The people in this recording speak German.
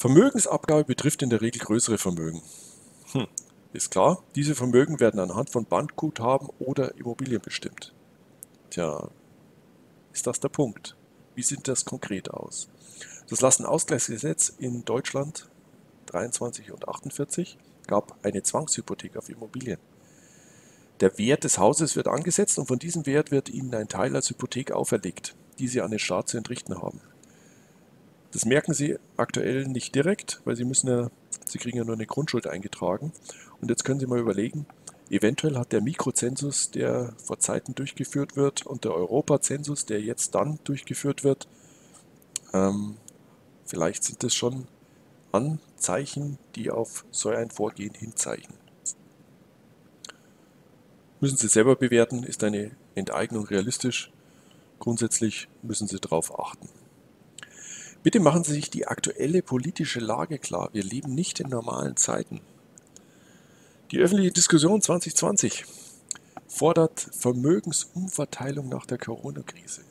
Vermögensabgabe betrifft in der Regel größere Vermögen. Ist klar, diese Vermögen werden anhand von Bankguthaben oder Immobilien bestimmt. Tja, ist das der Punkt? Wie sieht das konkret aus? Das Lastenausgleichsgesetz in Deutschland 23 und 48 gab eine Zwangshypothek auf Immobilien. Der Wert des Hauses wird angesetzt und von diesem Wert wird Ihnen ein Teil als Hypothek auferlegt, die Sie an den Staat zu entrichten haben. Das merken Sie aktuell nicht direkt, weil Sie kriegen ja nur eine Grundschuld eingetragen. Und jetzt können Sie mal überlegen, eventuell hat der Mikrozensus, der vor Zeiten durchgeführt wird, und der Europazensus, der jetzt dann durchgeführt wird, vielleicht sind das schon Anzeichen, die auf so ein Vorgehen hinzeichnen. Müssen Sie selber bewerten, ist eine Enteignung realistisch? Grundsätzlich müssen Sie darauf achten. Bitte machen Sie sich die aktuelle politische Lage klar. Wir leben nicht in normalen Zeiten. Die öffentliche Diskussion 2020 fordert Vermögensumverteilung nach der Corona-Krise.